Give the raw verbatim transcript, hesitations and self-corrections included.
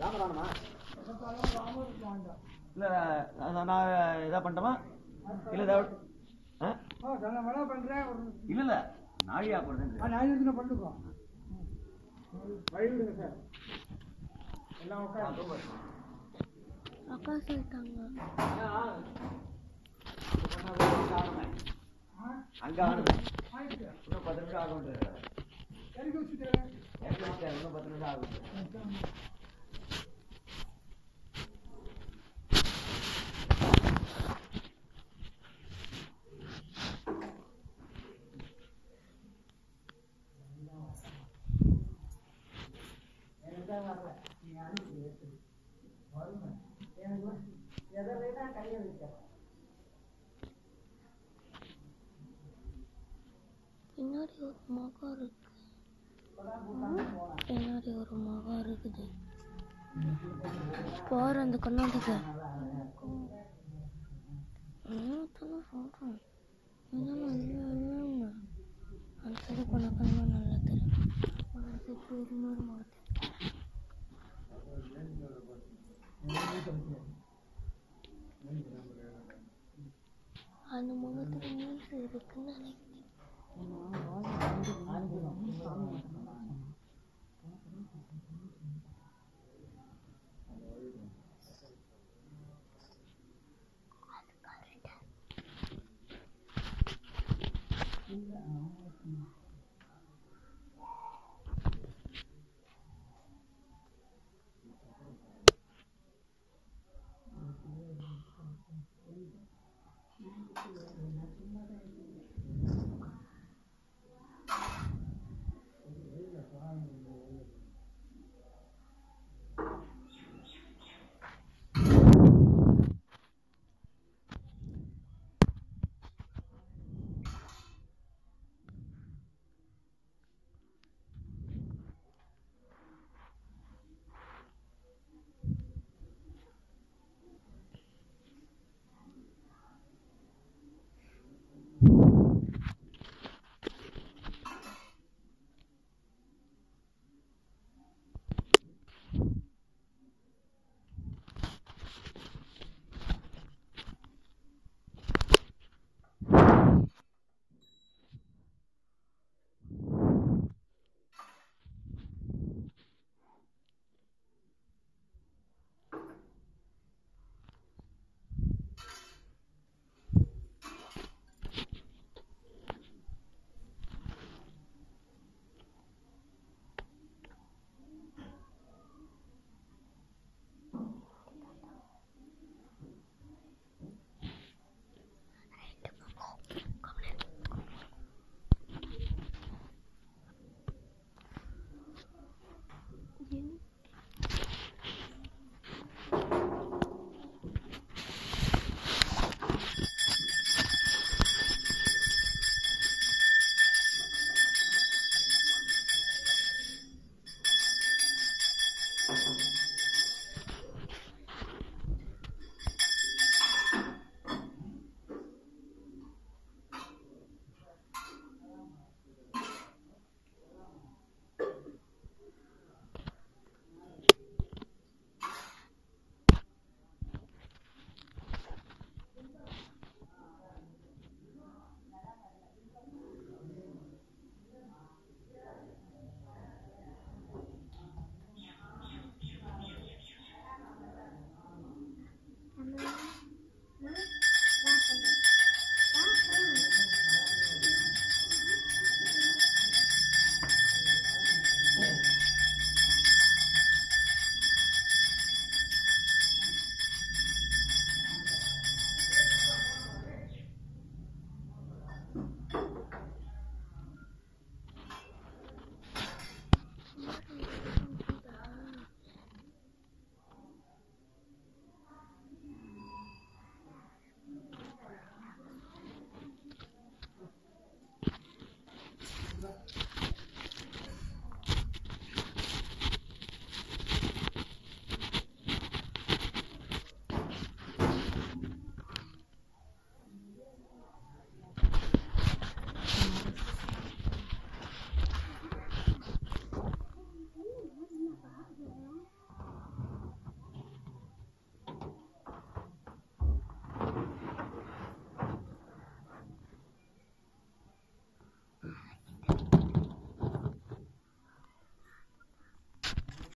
ராமராணுமா இல்ல நான் இதா பண்ணட்டமா இல்ல டவுட் ஆ நான் வேணா பண்றேன் இல்ல இல்ல நாழியா போடுறேன் நான் நாழியா பண்ணுங்க வைடுங்க சார் எல்லாம் உட்காருங்க அப்பா சொல்லிட்டாங்க ஆ அங்க ஆடுங்க இன்னும் பத்து நிமிஷம் ஆகும்ன்ற எங்க வச்சிட்டேன் எங்க வச்சிட்டேன் இன்னும் பத்து நிமிஷம் ஆகும் பின்னாடி ஒரு முகம் இருக்குது போற அந்த கொண்டாந்துக்கு அந்த சரி பண்ண நல்லா தெரியும் அந்த முகத்துக்கு இருக்குன்னு நினைக்கிறேன்.